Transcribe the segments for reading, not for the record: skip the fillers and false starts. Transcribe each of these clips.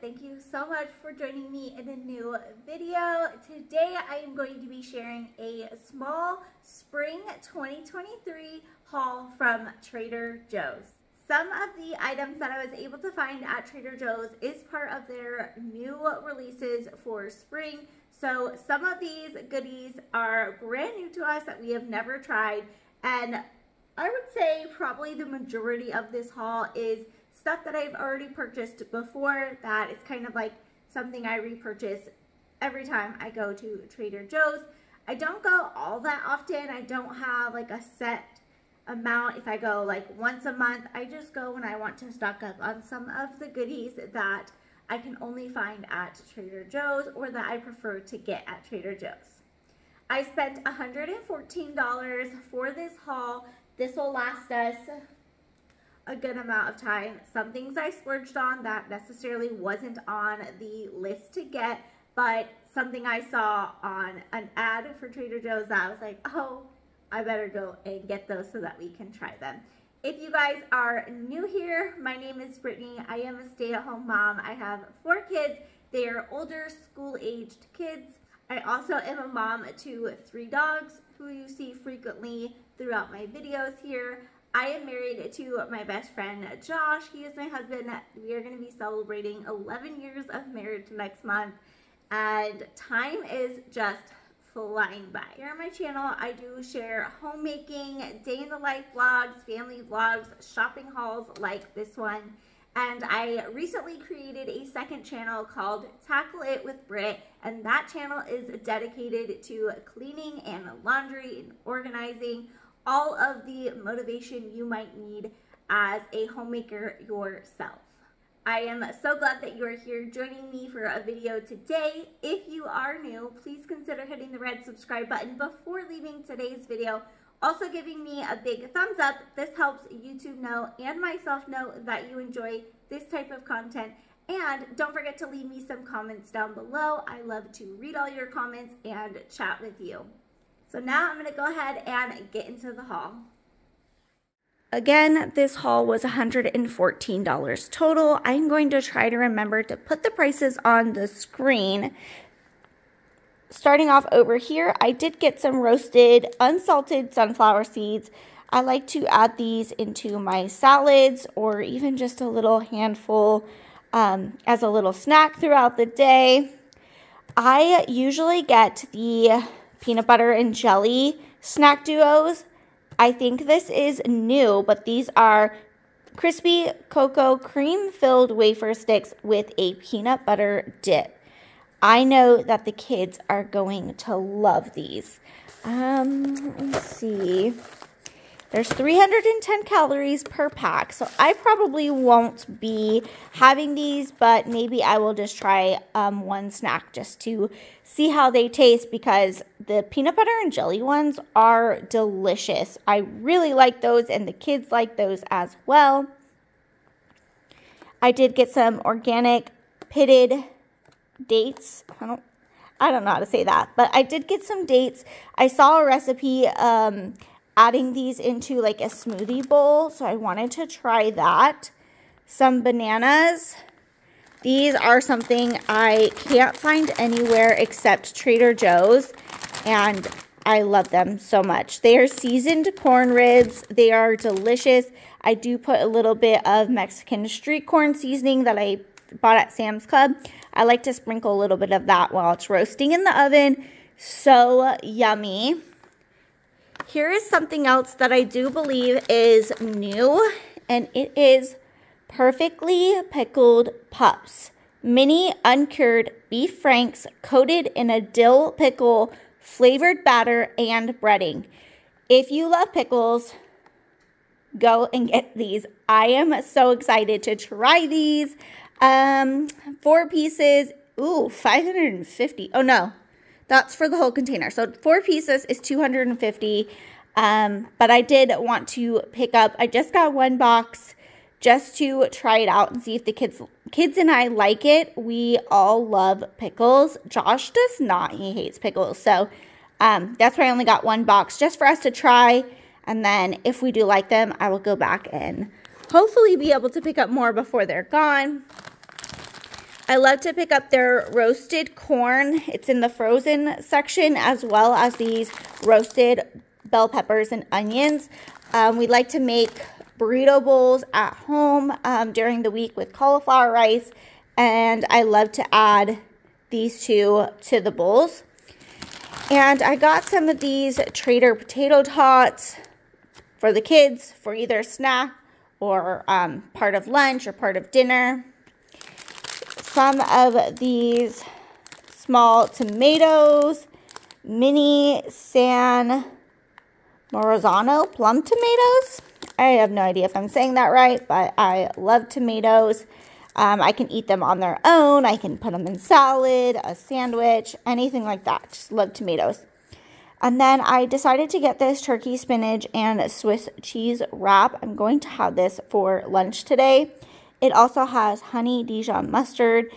Thank you so much for joining me in a new video. Today I am going to be sharing a small spring 2023 haul from Trader Joe's. Some of the items that I was able to find at Trader Joe's is part of their new releases for spring. So some of these goodies are brand new to us that we have never tried. And I would say probably the majority of this haul is stuff that I've already purchased before, that it's kind of like something I repurchase every time I go to Trader Joe's. I don't go all that often. I don't have like a set amount. If I go like once a month, I just go when I want to stock up on some of the goodies that I can only find at Trader Joe's or that I prefer to get at Trader Joe's. I spent $114 for this haul. This will last us a good amount of time. Some things I splurged on that necessarily wasn't on the list to get, but something I saw on an ad for Trader Joe's that I was like, oh, I better go and get those so that we can try them. If you guys are new here, my name is Brittany. I am a stay-at-home mom. I have 4 kids. They are older school-aged kids. I also am a mom to 3 dogs who you see frequently throughout my videos here. I am married to my best friend, Josh. He is my husband. We are going to be celebrating 11 years of marriage next month, and time is just flying by. Here on my channel, I do share homemaking, day in the life vlogs, family vlogs, shopping hauls like this one. And I recently created a second channel called Tackle It with Brit, and that channel is dedicated to cleaning and laundry and organizing, all of the motivation you might need as a homemaker yourself. I am so glad that you are here joining me for a video today. If you are new, please consider hitting the red subscribe button before leaving today's video. Also giving me a big thumbs up. This helps YouTube know and myself know that you enjoy this type of content. And don't forget to leave me some comments down below. I love to read all your comments and chat with you. So now I'm going to go ahead and get into the haul. Again, this haul was $114 total. I'm going to try to remember to put the prices on the screen. Starting off over here, I did get some roasted, unsalted sunflower seeds. I like to add these into my salads or even just a little handful as a little snack throughout the day. I usually get the peanut butter and jelly snack duos. I think this is new, but these are crispy cocoa cream filled wafer sticks with a peanut butter dip. I know that the kids are going to love these. Let's see. There's 310 calories per pack, so I probably won't be having these, but maybe I will just try one snack just to see how they taste, because the peanut butter and jelly ones are delicious. I really like those, and the kids like those as well. I did get some organic pitted dates. I don't know how to say that, but I did get some dates. I saw a recipe adding these into like a smoothie bowl, so I wanted to try that. Some bananas. These are something I can't find anywhere except Trader Joe's, and I love them so much. They are seasoned corn ribs. They are delicious. I do put a little bit of Mexican street corn seasoning that I bought at Sam's Club. I like to sprinkle a little bit of that while it's roasting in the oven. So yummy. Here is something else that I do believe is new, and it is perfectly pickled pups. Mini uncured beef franks coated in a dill pickle, flavored batter, and breading. If you love pickles, go and get these. I am so excited to try these. 4 pieces. Ooh, 550. Oh, no. That's for the whole container. So 4 pieces is $250, but I did want to pick up. I just got 1 box just to try it out and see if the kids and I like it. We all love pickles. Josh does not. He hates pickles. So that's why I only got 1 box just for us to try. And then if we do like them, I will go back and hopefully be able to pick up more before they're gone. I love to pick up their roasted corn. It's in the frozen section, as well as these roasted bell peppers and onions. We like to make burrito bowls at home during the week with cauliflower rice, and I love to add these two to the bowls. And I got some of these Trader potato tots for the kids for either snack or part of lunch or part of dinner. Some of these small tomatoes, mini San Marzano plum tomatoes. I have no idea if I'm saying that right, but I love tomatoes. I can eat them on their own. I can put them in salad, a sandwich, anything like that. Just love tomatoes. And then I decided to get this turkey spinach and Swiss cheese wrap. I'm going to have this for lunch today. It also has honey Dijon mustard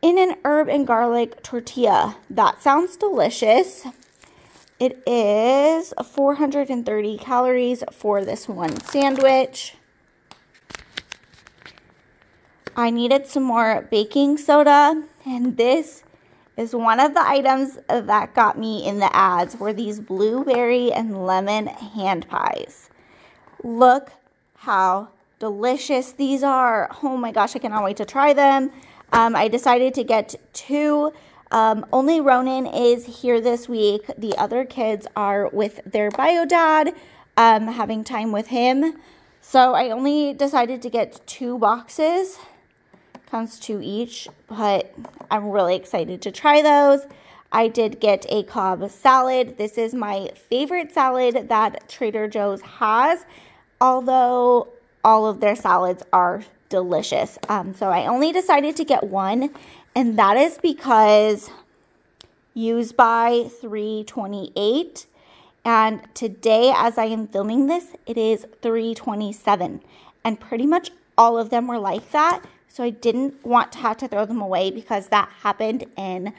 in an herb and garlic tortilla. That sounds delicious. It is 430 calories for this one sandwich. I needed some more baking soda, and this is one of the items that got me in the ads, were these blueberry and lemon hand pies. Look how delicious these are. Oh my gosh, I cannot wait to try them. I decided to get two. Only Ronan is here this week. The other kids are with their bio dad, having time with him. So I only decided to get two boxes. Comes two each, but I'm really excited to try those. I did get a Cobb salad. This is my favorite salad that Trader Joe's has, although all of their salads are delicious. So I only decided to get one, and that is because use by 3/28, and today as I am filming this, it is 3/27, and pretty much all of them were like that, so I didn't want to have to throw them away because that happened in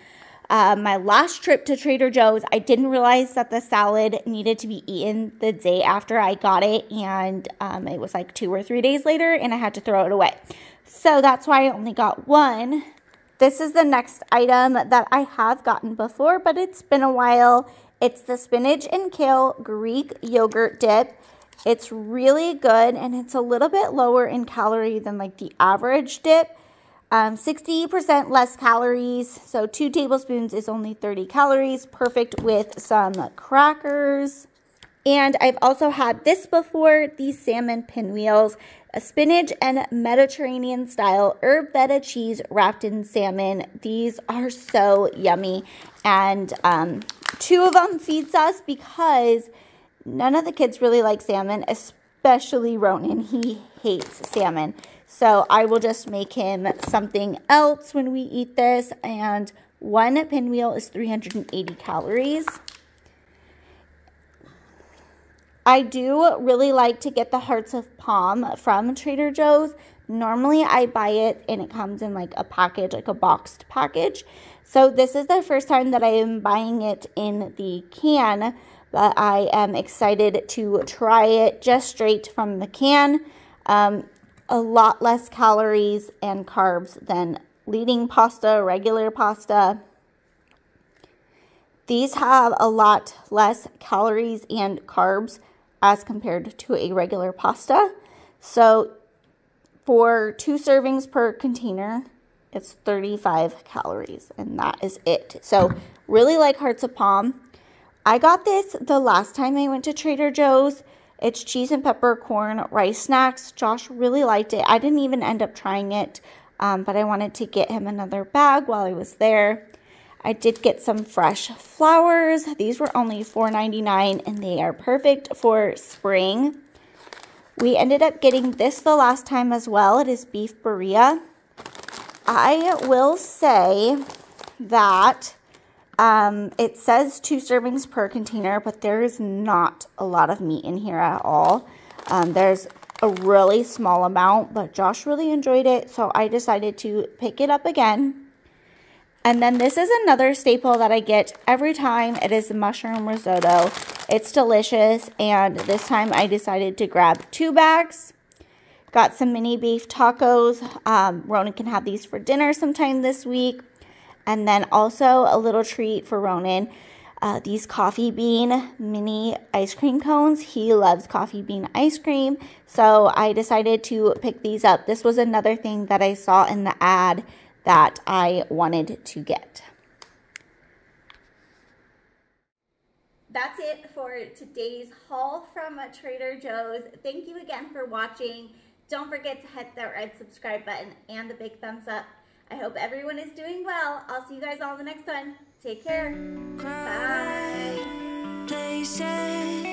my last trip to Trader Joe's. I didn't realize that the salad needed to be eaten the day after I got it, and it was like 2 or 3 days later, and I had to throw it away. So that's why I only got one. This is the next item that I have gotten before, but it's been a while. It's the spinach and kale Greek yogurt dip. It's really good, and it's a little bit lower in calorie than like the average dip. 60% less calories, so 2 tablespoons is only 30 calories, perfect with some crackers. And I've also had this before, these salmon pinwheels, a spinach and Mediterranean style herb feta cheese wrapped in salmon. These are so yummy, and two of them feeds us because none of the kids really like salmon, especially Ronan. He hates salmon. So I will just make him something else when we eat this. And one pinwheel is 380 calories. I do really like to get the Hearts of Palm from Trader Joe's. Normally I buy it and it comes in like a package, like a boxed package. So this is the first time that I am buying it in the can. But I am excited to try it just straight from the can. A lot less calories and carbs than leading pasta, regular pasta. These have a lot less calories and carbs as compared to a regular pasta. So for 2 servings per container, it's 35 calories, and that is it. So really like Hearts of Palm. I got this the last time I went to Trader Joe's. It's cheese and pepper, corn, rice snacks. Josh really liked it. I didn't even end up trying it, but I wanted to get him another bag while I was there. I did get some fresh flowers. These were only $4.99, and they are perfect for spring. We ended up getting this the last time as well. It is beef Barilla. I will say that it says 2 servings per container, but there is not a lot of meat in here at all. There's a really small amount, but Josh really enjoyed it, so I decided to pick it up again. And then this is another staple that I get every time. It is the mushroom risotto. It's delicious, and this time I decided to grab 2 bags. Got some mini beef tacos. Ronan can have these for dinner sometime this week. And then also a little treat for Ronan. These coffee bean mini ice cream cones. He loves coffee bean ice cream, so I decided to pick these up. This was another thing that I saw in the ad that I wanted to get. That's it for today's haul from Trader Joe's. Thank you again for watching. Don't forget to hit that red subscribe button and the big thumbs up. I hope everyone is doing well. I'll see you guys all in the next one. Take care. Bye.